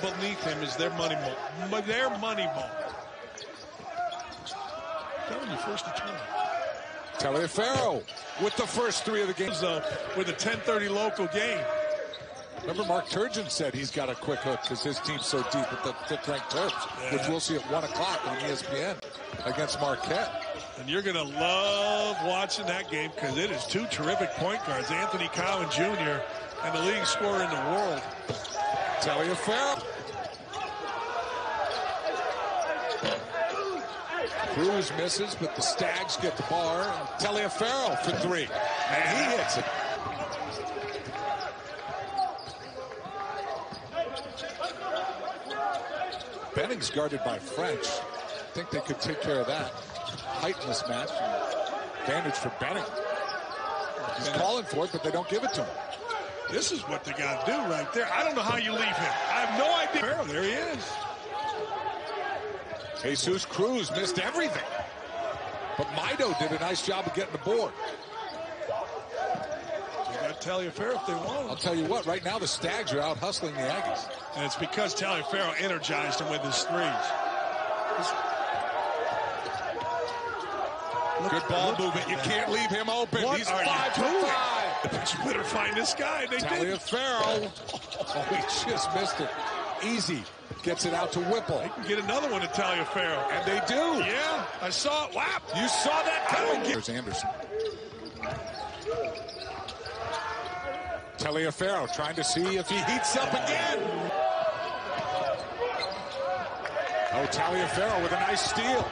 beneath him is their money ball. Their money ball. Telling you, first and 20. Taliaferro with the first three of the game. With a 10:30 local game. Remember, Mark Turgeon said he's got a quick hook because his team's so deep at the fifth-ranked Terps, which we'll see at 1 o'clock on ESPN against Marquette. And you're going to love watching that game because it is two terrific point guards, Anthony Cowan Jr. and the leading scorer in the world. Taliaferro. Cruz misses, but the Stags get the bar. Taliaferro for three. And he hits it. Benning's guarded by French. I think they could take care of that. Height in this match. Advantage for Benning. He's calling for it, but they don't give it to him. This is what they got to do right there. I don't know how you leave him. I have no idea. Oh, there he is. Jesus Cruz missed everything. But Mido did a nice job of getting the board. Taliaferro if they want. I'll tell you what, right now the Stags are out hustling the Aggies. And it's because Taliaferro energized him with his threes. Good ball movement. You can't leave him open. He's 5 for 5. You better find this guy. They did. Taliaferro. Oh, he just missed it. Easy. Gets it out to Whipple. They can get another one to Taliaferro. And they do. Yeah, I saw it. Wow. You saw that coming. Here's Anderson. Taliaferro trying to see if he heats up again. Oh, Taliaferro with a nice steal.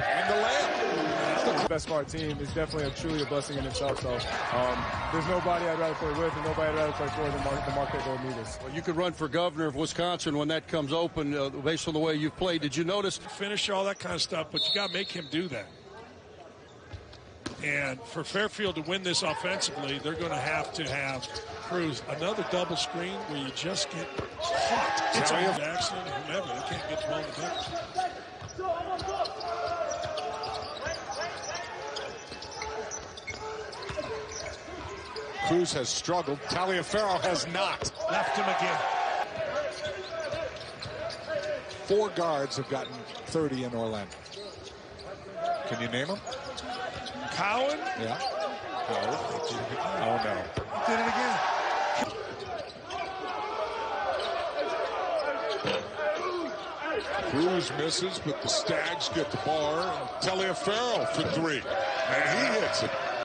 And the layup. The best of our team is definitely truly a blessing in itself. So there's nobody I'd rather play with and nobody I'd rather play for than the Marquette Golden Eagles. Well, you could run for governor of Wisconsin when that comes open based on the way you've played. Did you notice? Finish all that kind of stuff, but you got to make him do that. And for Fairfield to win this offensively, they're going to have Cruz. Another double screen where you just get caught. It's an accident, whomever. They can't get the ball to them. Cruz has struggled. Taliaferro has not. Left him again. Four guards have gotten 30 in Orlando. Can you name them? Cowan? Yeah. Cowan. Oh, no. He did it again. Cruz misses, but the Stags get the bar. Taliaferro for three. And he hits it.